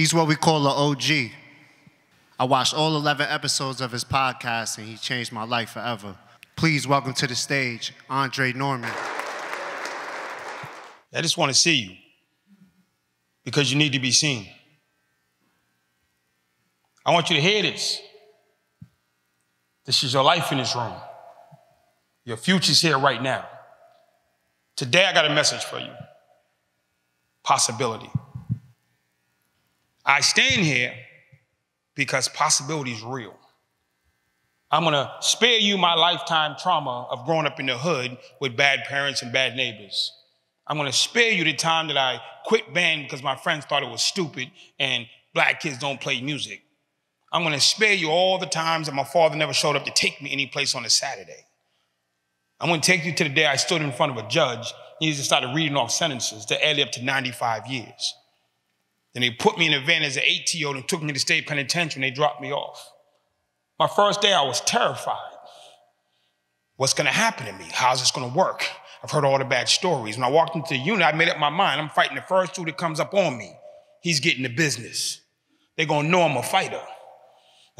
He's what we call an OG. I watched all 11 episodes of his podcast, and he changed my life forever. Please welcome to the stage, Andre Norman. I just want to see you because you need to be seen. I want you to hear this. This is your life in this room. Your future's here right now. Today, I got a message for you. Possibility. I stand here because possibility is real. I'm going to spare you my lifetime trauma of growing up in the hood with bad parents and bad neighbors. I'm going to spare you the time that I quit band because my friends thought it was stupid and black kids don't play music. I'm going to spare you all the times that my father never showed up to take me any place on a Saturday. I'm going to take you to the day I stood in front of a judge and he just started reading off sentences that added up to 95 years. Then they put me in a van as an 8-year-old and took me to state penitentiary and they dropped me off. My first day, I was terrified. What's going to happen to me? How's this going to work? I've heard all the bad stories. When I walked into the unit, I made up my mind. I'm fighting the first dude that comes up on me. He's getting the business. They're going to know I'm a fighter.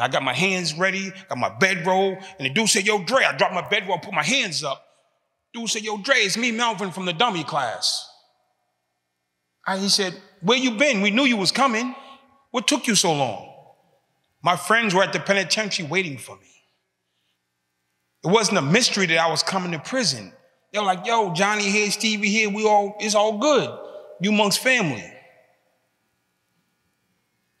I got my hands ready, got my bedroll, and the dude said, yo, Dre. I dropped my bedroll, put my hands up. Dude said, yo, Dre, it's me, Melvin, from the dummy class. He said, where you been? We knew you was coming. What took you so long? My friends were at the penitentiary waiting for me. It wasn't a mystery that I was coming to prison. They were like, yo, Johnny here, Stevie here, it's all good. You monks family.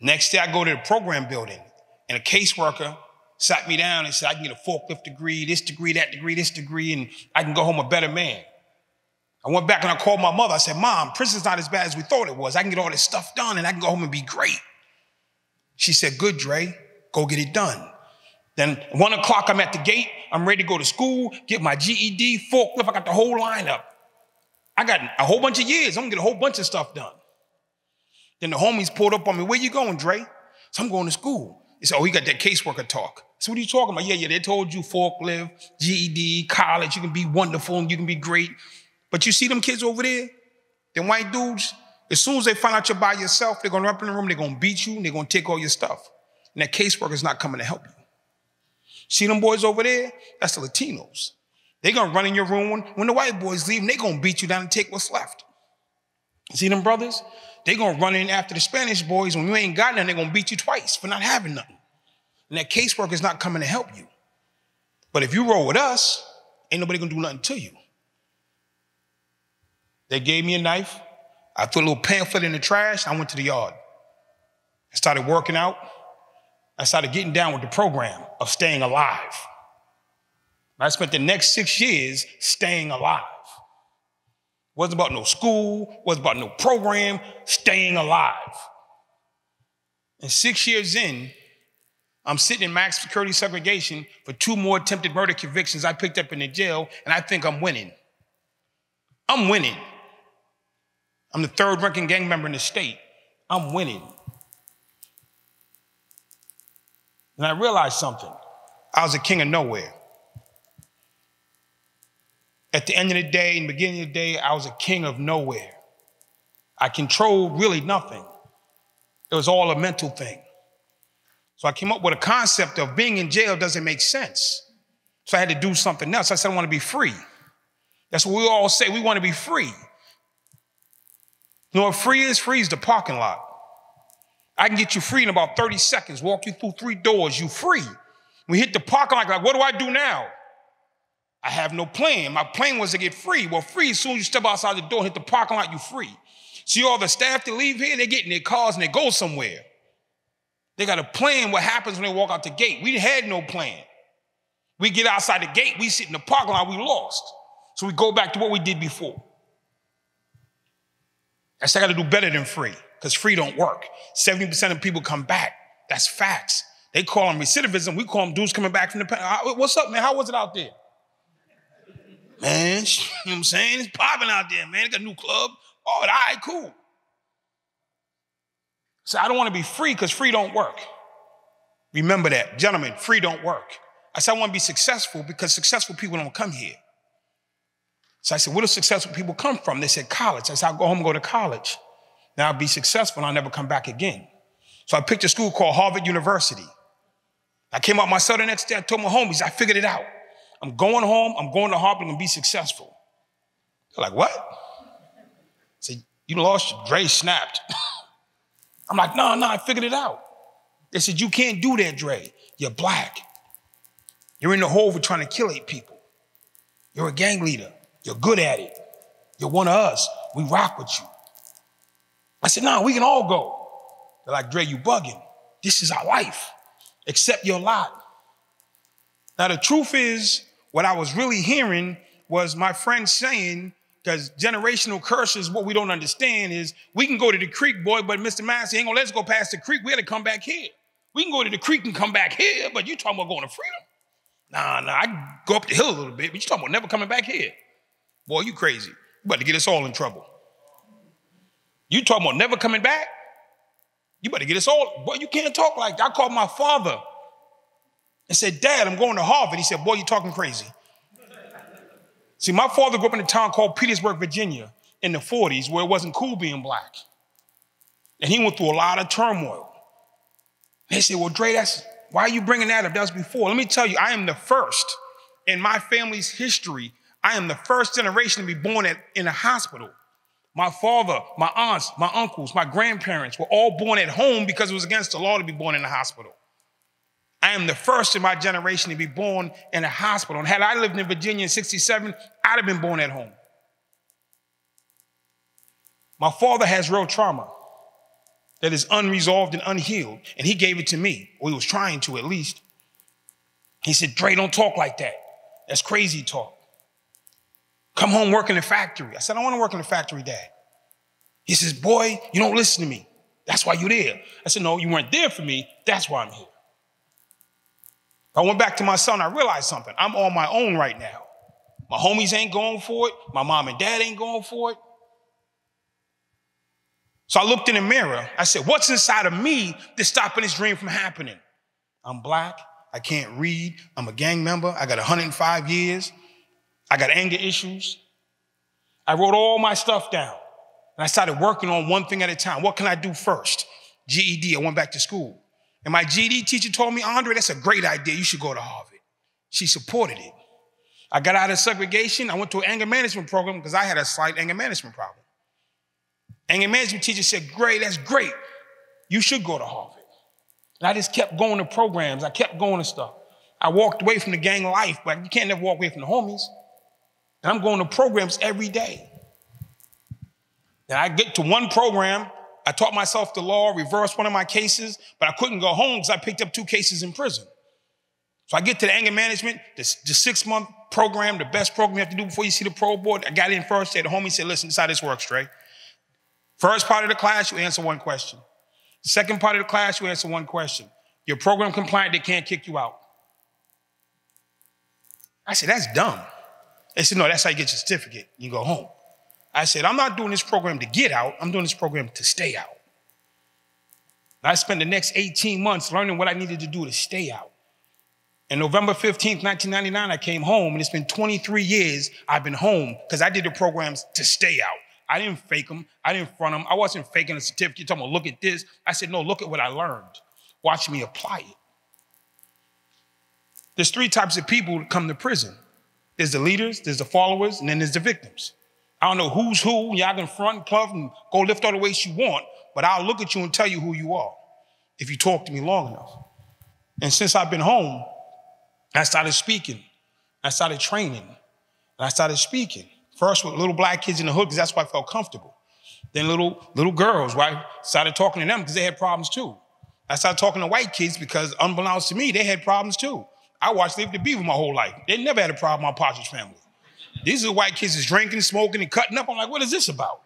Next day, I go to the program building. And a caseworker sat me down and said, I can get a forklift degree, this degree, that degree, this degree, and I can go home a better man. I went back and I called my mother. I said, Mom, prison's not as bad as we thought it was. I can get all this stuff done and I can go home and be great. She said, good, Dre, go get it done. Then 1 o'clock, I'm at the gate. I'm ready to go to school, get my GED, forklift. I got the whole lineup. I got a whole bunch of years. I'm gonna get a whole bunch of stuff done. Then the homies pulled up on me. Where you going, Dre? So I'm going to school. He said, oh, he got that caseworker talk. So what are you talking about? Yeah, they told you forklift, GED, college, you can be wonderful and you can be great. But you see them kids over there, them white dudes, as soon as they find out you're by yourself, they're going to run up in the room, they're going to beat you, and they're going to take all your stuff. And that caseworker's not coming to help you. See them boys over there? That's the Latinos. They're going to run in your room. When the white boys leave, they're going to beat you down and take what's left. See them brothers? They're going to run in after the Spanish boys. When you ain't got nothing, they're going to beat you twice for not having nothing. And that caseworker's not coming to help you. But if you roll with us, ain't nobody going to do nothing to you. They gave me a knife. I threw a little pamphlet in the trash. I went to the yard. I started working out. I started getting down with the program of staying alive. I spent the next 6 years staying alive. Wasn't about no school, wasn't about no program, staying alive. And 6 years in, I'm sitting in max security segregation for 2 more attempted murder convictions I picked up in the jail, and I think I'm winning. I'm winning. I'm the 3rd ranking gang member in the state. I'm winning. And I realized something. I was a king of nowhere. At the end of the day, in the beginning of the day, I was a king of nowhere. I controlled really nothing. It was all a mental thing. So I came up with a concept of being in jail doesn't make sense. So I had to do something else. I said, I want to be free. That's what we all say. We want to be free. You know what free is? Free is the parking lot. I can get you free in about 30 seconds, walk you through 3 doors, you free. We hit the parking lot, like, what do I do now? I have no plan. My plan was to get free. Well, free, as soon as you step outside the door and hit the parking lot, you free. See all the staff that leave here, they get in their cars and they go somewhere. They got a plan what happens when they walk out the gate. We had no plan. We get outside the gate, we sit in the parking lot, we lost. So we go back to what we did before. I said, I got to do better than free because free don't work. 70% of people come back. That's facts. They call them recidivism. We call them dudes coming back from the pen. What's up, man? How was it out there? Man, you know what I'm saying? It's popping out there, man. They got a new club. Oh, all right, cool. So I don't want to be free because free don't work. Remember that. Gentlemen, free don't work. I said I want to be successful because successful people don't come here. So I said, where do successful people come from? They said college. I said, I'll go home and go to college. Now I'll be successful and I'll never come back again. So I picked a school called Harvard University. I came out myself the next day. I told my homies, I figured it out. I'm going home. I'm going to Harvard and be successful. They're like, what? I said, you lost your Dre snapped. I'm like, no, I figured it out. They said, you can't do that, Dre. You're black. You're in the hole for trying to kill 8 people. You're a gang leader. You're good at it. You're one of us. We rock with you. I said, no, we can all go. They're like, Dre, you bugging. This is our life. Accept your lot. Now, the truth is, what I was really hearing was my friend saying, because generational curses, what we don't understand is, we can go to the creek, boy, but Mr. Massey ain't gonna let us go past the creek. We gotta come back here. We can go to the creek and come back here, but you talking about going to freedom? Nah, I can go up the hill a little bit, but you talking about never coming back here. Boy, you crazy. You about to get us all in trouble. You talking about never coming back? You better get us all. Boy, you can't talk like that. I called my father and said, Dad, I'm going to Harvard. He said, boy, you're talking crazy. See, my father grew up in a town called Petersburg, Virginia in the 40s where it wasn't cool being black. And he went through a lot of turmoil. They said, well, Dre, why are you bringing that up? That was before. Let me tell you, I am the first in my family's history. I am the first generation to be born in a hospital. My father, my aunts, my uncles, my grandparents were all born at home because it was against the law to be born in a hospital. I am the first in my generation to be born in a hospital. And had I lived in Virginia in '67, I'd have been born at home. My father has real trauma that is unresolved and unhealed. And he gave it to me, or he was trying to at least. He said, Dre, don't talk like that. That's crazy talk. Come home, work in the factory. I said, I don't want to work in the factory, Dad. He says, boy, you don't listen to me. That's why you're there. I said, no, you weren't there for me. That's why I'm here. I went back to my son. I realized something. I'm on my own right now. My homies ain't going for it. My mom and dad ain't going for it. So I looked in the mirror. I said, what's inside of me that's stopping this dream from happening? I'm black. I can't read. I'm a gang member. I got 105 years. I got anger issues. I wrote all my stuff down and I started working on one thing at a time. What can I do first? GED, I went back to school. And my GED teacher told me, Andre, that's a great idea. You should go to Harvard. She supported it. I got out of segregation. I went to an anger management program because I had a slight anger management problem. Anger management teacher said, great, that's great. You should go to Harvard. And I just kept going to programs. I kept going to stuff. I walked away from the gang life, but you can't never walk away from the homies. And I'm going to programs every day. And I get to one program. I taught myself the law, reversed one of my cases, but I couldn't go home because I picked up 2 cases in prison. So I get to the anger management, the 6-month program, the best program you have to do before you see the pro board. I got in first day. The homie said, listen, this is how this works, Dre. First part of the class, you answer one question. Second part of the class, you answer one question. You're program compliant, they can't kick you out. I said, that's dumb. They said, no, that's how you get your certificate. You go home. I said, I'm not doing this program to get out. I'm doing this program to stay out. And I spent the next 18 months learning what I needed to do to stay out. And November 15th, 1999, I came home, and it's been 23 years I've been home because I did the programs to stay out. I didn't fake them. I didn't front them. I wasn't faking a certificate. Talking about, look at this. I said, no, look at what I learned. Watch me apply it. There's 3 types of people that come to prison. There's the leaders, there's the followers, and then there's the victims. I don't know who's who. Y'all can front, club, and go lift all the weights you want, but I'll look at you and tell you who you are if you talk to me long enough. And since I've been home, I started speaking. I started training. And I started speaking. First with little black kids in the hood because that's why I felt comfortable. Then little girls, right? Started talking to them because they had problems too. I started talking to white kids because unbeknownst to me, they had problems too. I watched Leave the Beaver my whole life. They never had a problem with my Partridge Family. These are the white kids that's drinking, smoking, and cutting up. I'm like, what is this about?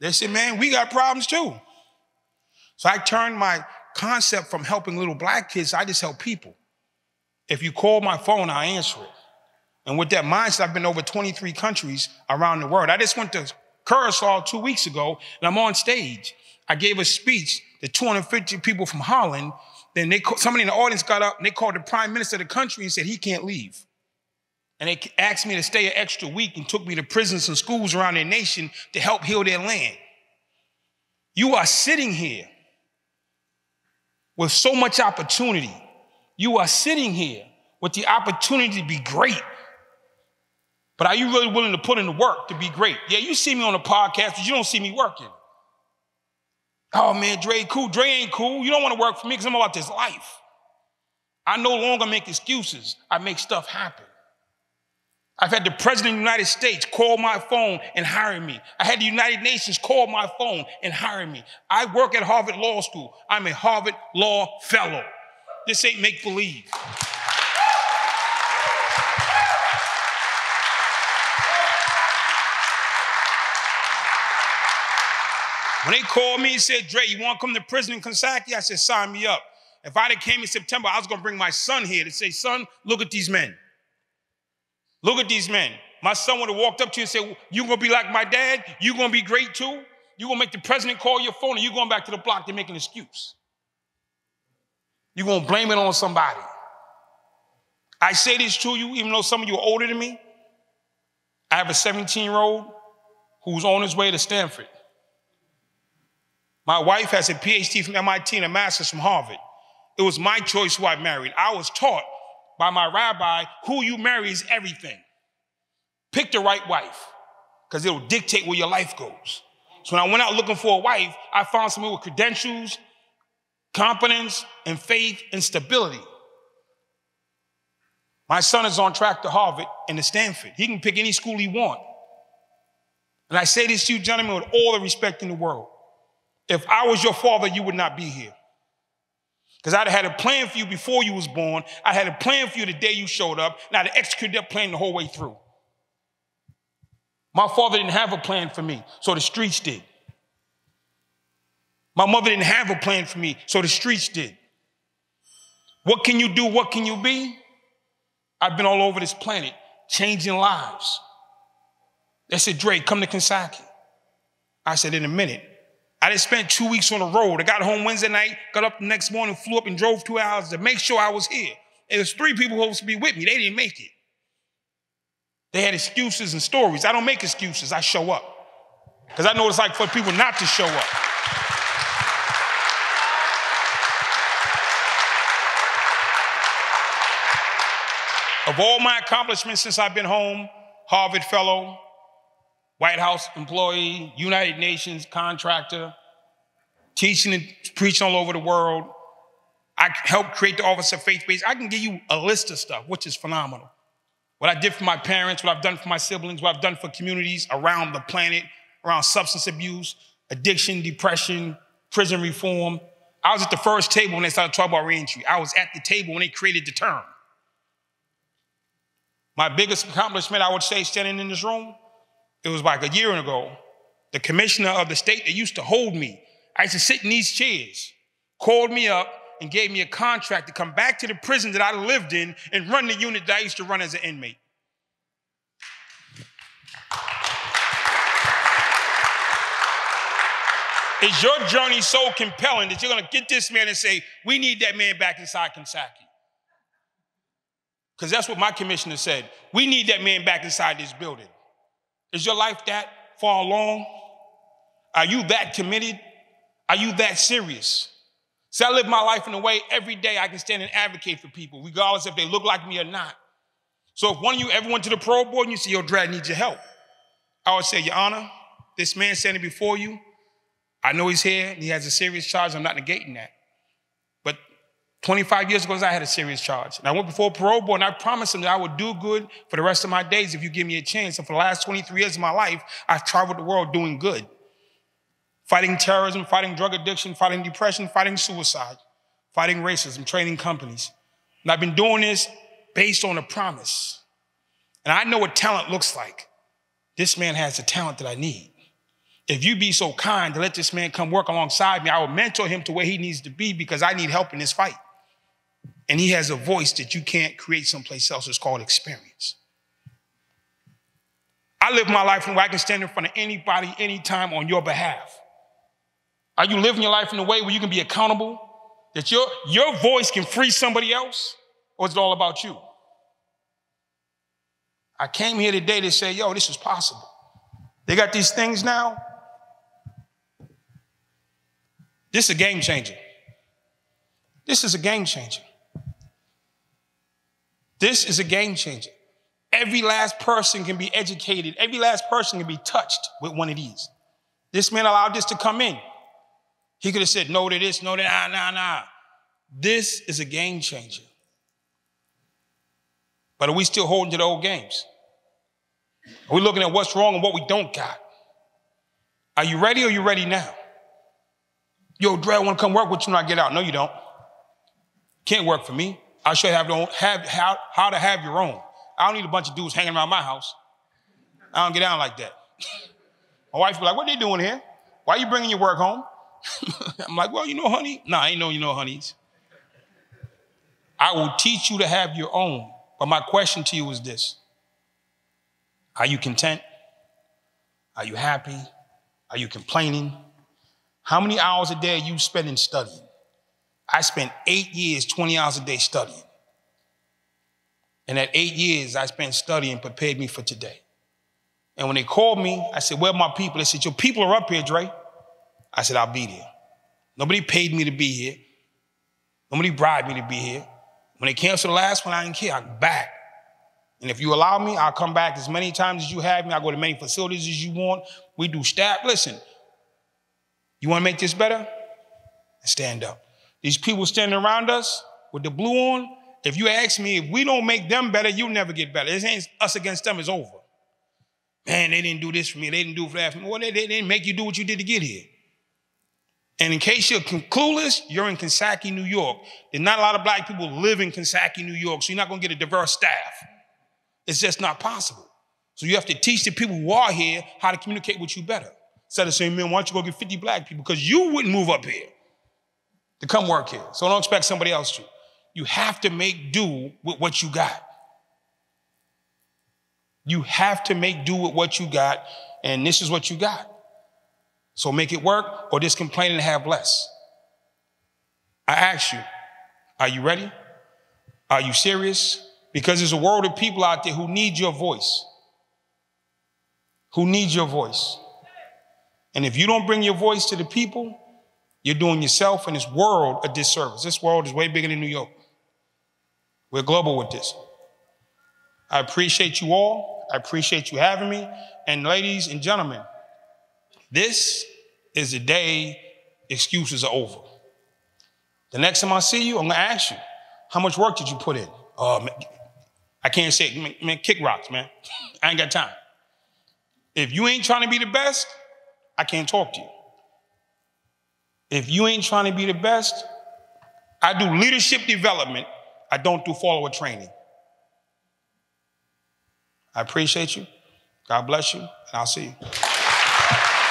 They said, man, we got problems too. So I turned my concept from helping little black kids, I just help people. If you call my phone, I answer it. And with that mindset, I've been over 23 countries around the world. I just went to Curacao 2 weeks ago, and I'm on stage. I gave a speech to 250 people from Holland. Then somebody in the audience got up and they called the prime minister of the country and said, he can't leave. And they asked me to stay an extra week and took me to prisons and schools around their nation to help heal their land. You are sitting here with so much opportunity. You are sitting here with the opportunity to be great. But are you really willing to put in the work to be great? Yeah, you see me on a podcast, but you don't see me working. Oh, man, Dre cool. Dre ain't cool. You don't want to work for me because I'm about this life. I no longer make excuses. I make stuff happen. I've had the President of the United States call my phone and hire me. I had the United Nations call my phone and hire me. I work at Harvard Law School. I'm a Harvard Law Fellow. This ain't make-believe. When they called me and said, Dre, you want to come to prison in Coxsackie? I said, sign me up. If I'd have came in September, I was going to bring my son here to say, son, look at these men. Look at these men. My son would have walked up to you and said, you going to be like my dad? You going to be great too? You going to make the president call your phone and you going back to the block to make an excuse. You going to blame it on somebody. I say this to you, even though some of you are older than me. I have a 17-year-old who's on his way to Stanford. My wife has a PhD from MIT and a master's from Harvard. It was my choice who I married. I was taught by my rabbi, who you marry is everything. Pick the right wife, because it'll dictate where your life goes. So when I went out looking for a wife, I found someone with credentials, competence, and faith and stability. My son is on track to Harvard and to Stanford. He can pick any school he wants. And I say this to you, gentlemen, with all the respect in the world. If I was your father, you would not be here. Because I'd have had a plan for you before you was born. I had a plan for you the day you showed up, and I'd have executed that plan the whole way through. My father didn't have a plan for me, so the streets did. My mother didn't have a plan for me, so the streets did. What can you do? What can you be? I've been all over this planet, changing lives. They said, Dre, come to Coxsackie. I said, in a minute. I just spent 2 weeks on the road. I got home Wednesday night, got up the next morning, flew up and drove 2 hours to make sure I was here. And there's 3 people who were supposed to be with me. They didn't make it. They had excuses and stories. I don't make excuses. I show up. Because I know what it's like for people not to show up. Of all my accomplishments since I've been home, Harvard Fellow, White House employee, United Nations contractor, teaching and preaching all over the world. I helped create the Office of Faith-Based. I can give you a list of stuff, which is phenomenal. What I did for my parents, what I've done for my siblings, what I've done for communities around the planet, around substance abuse, addiction, depression, prison reform. I was at the first table when they started talking about reentry. I was at the table when they created the term. My biggest accomplishment, I would say, standing in this room, it was like a year ago, the commissioner of the state that used to hold me, I used to sit in these chairs, called me up and gave me a contract to come back to the prison that I lived in and run the unit that I used to run as an inmate. Is your journey so compelling that you're gonna get this man and say, we need that man back inside Coxsackie? Because that's what my commissioner said. We need that man back inside this building. Is your life that far along? Are you that committed? Are you that serious? See, I live my life in a way every day I can stand and advocate for people, regardless if they look like me or not. So if one of you ever went to the parole board and you say, yo, Dre, I need your help, I would say, Your Honor, this man standing before you, I know he's here and he has a serious charge. I'm not negating that. But 25 years ago, I had a serious charge. And I went before a parole board, and I promised him that I would do good for the rest of my days if you give me a chance. And for the last 23 years of my life, I've traveled the world doing good. Fighting terrorism, fighting drug addiction, fighting depression, fighting suicide, fighting racism, training companies. And I've been doing this based on a promise. And I know what talent looks like. This man has the talent that I need. If you be so kind to let this man come work alongside me, I will mentor him to where he needs to be because I need help in this fight. And he has a voice that you can't create someplace else. It's called experience. I live my life in a way I can stand in front of anybody, anytime on your behalf. Are you living your life in a way where you can be accountable? That your voice can free somebody else? Or is it all about you? I came here today to say, yo, this is possible. They got these things now. This is a game changer. This is a game changer. This is a game changer. Every last person can be educated. Every last person can be touched with one of these. This man allowed this to come in. He could have said no to this, no to that, nah. This is a game changer. But are we still holding to the old games? Are we looking at what's wrong and what we don't got? Are you ready or are you ready now? Yo, Dre, I want to come work with you when I get out. No, you don't. Can't work for me. I'll show you how to have your own. I don't need a bunch of dudes hanging around my house. I don't get down like that. My wife be like, what are they doing here? Why are you bringing your work home? I'm like, well, you know, honey. Nah, I ain't know you know, honeys. I will teach you to have your own. But my question to you is this. Are you content? Are you happy? Are you complaining? How many hours a day are you spending studying? I spent 8 years, 20 hours a day studying. And at 8 years, I spent studying prepared me for today. And when they called me, I said, where are my people? They said, your people are up here, Dre. I said, I'll be there. Nobody paid me to be here. Nobody bribed me to be here. When they canceled the last one, I didn't care. I'm back. And if you allow me, I'll come back as many times as you have me. I'll go to many facilities as you want. We do staff. Listen, you want to make this better? Stand up. These people standing around us with the blue on, if you ask me, if we don't make them better, you'll never get better. This ain't us against them, it's over. Man, they didn't do this for me. They didn't do it for that for me. Well, they didn't make you do what you did to get here. And in case you're clueless, you're in Coxsackie, New York. There's not a lot of black people live in Coxsackie, New York, so you're not going to get a diverse staff. It's just not possible. So you have to teach the people who are here how to communicate with you better. Instead of saying, man, why don't you go get 50 black people? Because you wouldn't move up here to come work here. So don't expect somebody else to. You have to make do with what you got. You have to make do with what you got, and this is what you got. So make it work or just complain and have less. I ask you, are you ready? Are you serious? Because there's a world of people out there who need your voice. Who need your voice. And if you don't bring your voice to the people, you're doing yourself and this world a disservice. This world is way bigger than New York. We're global with this. I appreciate you all. I appreciate you having me. And ladies and gentlemen, this is the day excuses are over. The next time I see you, I'm going to ask you, how much work did you put in? I can't say it. Man, kick rocks, man. I ain't got time. If you ain't trying to be the best, I can't talk to you. If you ain't trying to be the best, I do leadership development. I don't do follower training. I appreciate you. God bless you, and I'll see you.